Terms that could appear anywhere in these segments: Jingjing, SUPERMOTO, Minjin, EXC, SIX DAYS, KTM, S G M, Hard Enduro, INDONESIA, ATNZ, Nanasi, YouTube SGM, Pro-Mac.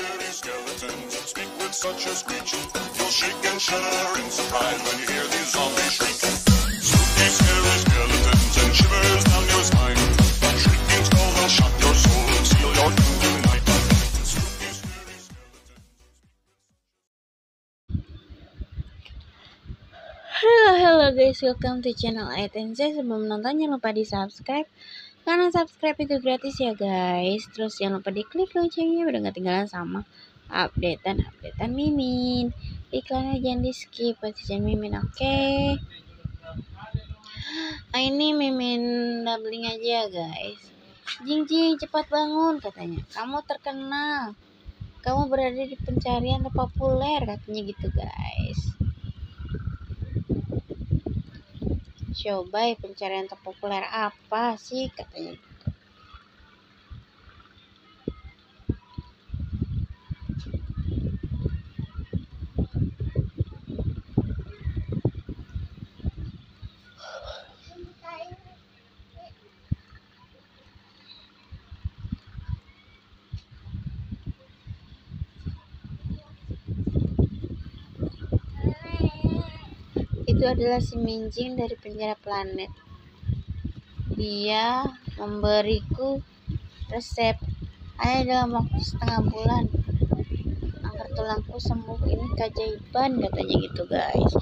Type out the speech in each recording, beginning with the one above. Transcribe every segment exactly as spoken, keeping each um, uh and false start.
scary skeletons that speak with such a screech. You'll shake and shudder in surprise when you hear these zombies shriek. Spooky, scary skeletons and shivers down your spine. That shrieking skull will shock your soul and seal your doom tonight. Spooky, scary skeletons. Hello, hello guys, welcome to channel A T N Z. Sebelum menonton jangan lupa di subscribe, karena subscribe itu gratis ya guys. Terus jangan lupa diklik loncengnya biar nggak ketinggalan sama updatean-updatean Mimin. Iklannya jangan di skip, pastikan Mimin, oke okay? Nah, ini Mimin doubling aja guys. Jingjing, cepat bangun katanya. Kamu terkenal. Kamu berada di pencarian terpopuler katanya gitu guys. Coba ya, pencarian terpopuler apa sih katanya gitu. Itu adalah si Minjin dari penjara planet. Dia memberiku resep hanya dalam waktu setengah bulan agar tulangku sembuh. Ini keajaiban katanya gitu guys.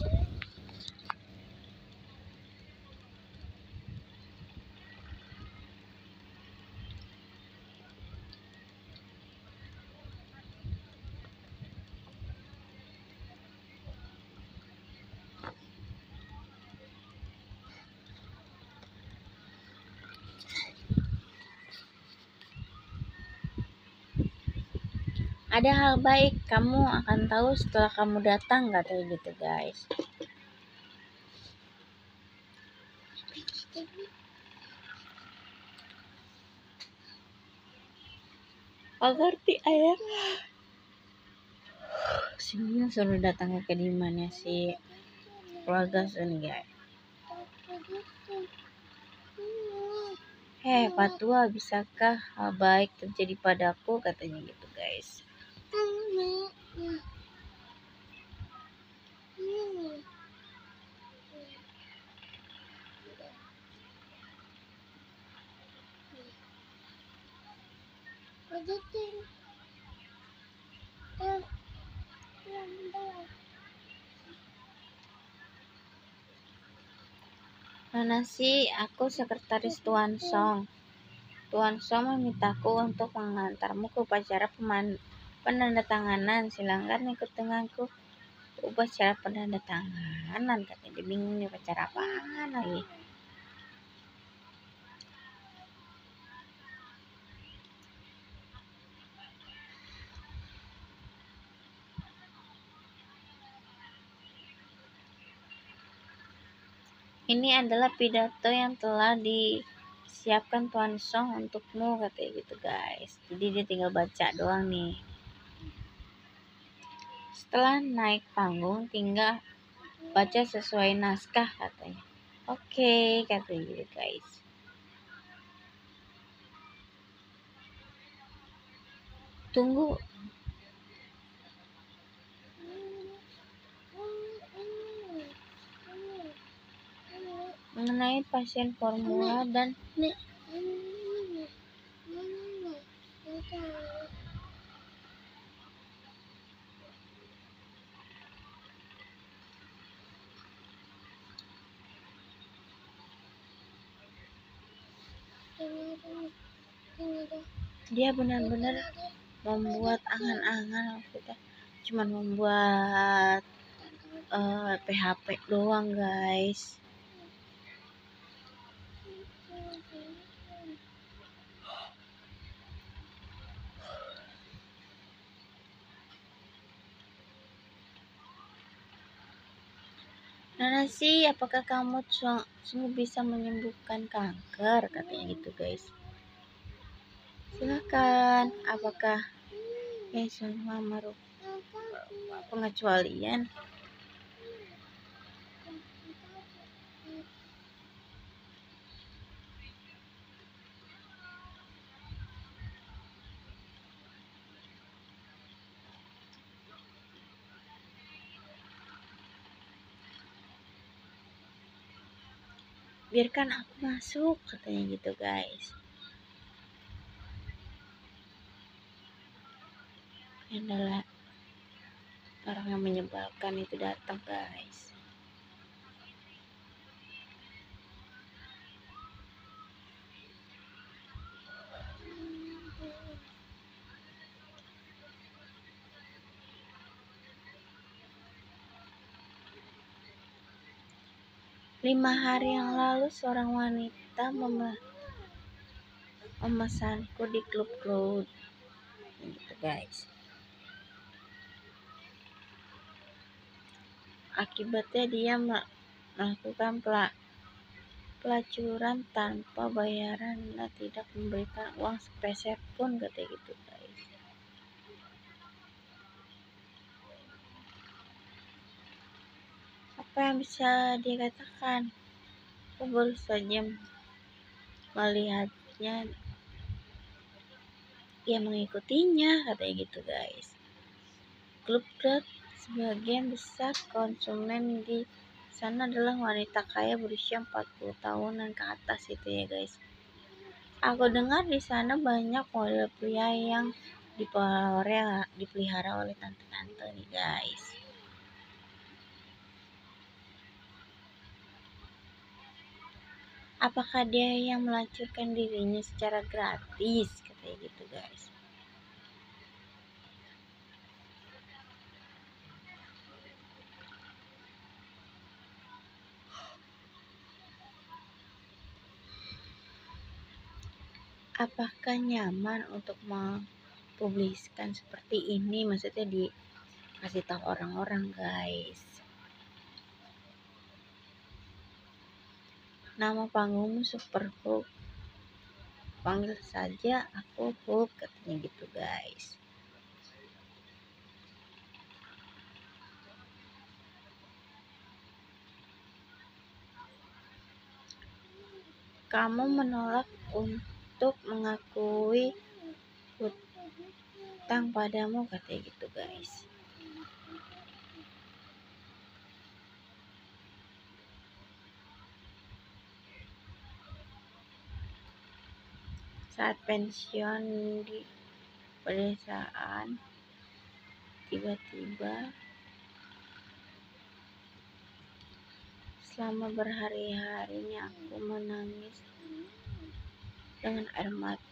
Ada hal baik kamu akan tahu setelah kamu datang katanya gitu guys. Mengerti ayah. Sini suruh datang ke dimana sih keluarga Sun guys. Hei Patua, bisakah hal baik terjadi padaku katanya gitu guys. Nonasi, aku sekretaris Tuan Song. Tuan Song memintaku untuk mengantarmu ke upacara peman penandatanganan. Silakan ikut denganku upacara penandatanganan. Katanya bingung nih upacara apaan lagi. Ini adalah pidato yang telah disiapkan Tuan Song untukmu katanya gitu guys. Jadi dia tinggal baca doang nih. Setelah naik panggung tinggal baca sesuai naskah katanya. Oke okay, katanya gitu guys. Tunggu. Mengenai pasien formula dan dia benar-benar membuat angan-angan. Kita cuma membuat uh, P H P doang guys. Nanasi, apakah kamu sungguh bisa menyembuhkan kanker? Katanya gitu guys. Silakan. Apakah ya semua merupakan pengecualian? biarkan aku masuk, katanya gitu guys. Ini adalah orang yang menyebalkan itu datang guys. Lima hari yang lalu seorang wanita memesanku di klub cloud gitu guys. Akibatnya dia melakukan pelacuran tanpa bayaran dan tidak memberikan uang sepeser pun katanya gitu guys. Apa yang bisa dikatakan? Aku baru saja melihatnya, dia mengikutinya katanya gitu guys. Klub klub sebagian besar konsumen di sana adalah wanita kaya berusia empat puluh tahun dan ke atas itu ya guys. Aku dengar di sana banyak model pria yang dipelihara, dipelihara oleh tante-tante nih guys. Apakah dia yang melacurkan dirinya secara gratis, katanya gitu guys. Apakah nyaman untuk mempublikasikan seperti ini, maksudnya dikasih tahu orang-orang guys. Nama panggungmu Super Hook, panggil saja aku Hook katanya gitu guys. Kamu menolak untuk mengakui hutang padamu katanya gitu guys. Saat pensiun di pedesaan, tiba-tiba selama berhari-harinya aku menangis dengan air mata.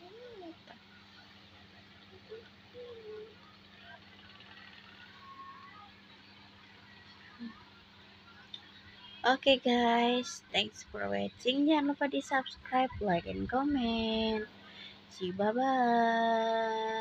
Oke okay guys, thanks for watching. Jangan lupa di subscribe, like, and comment. See you, bye-bye.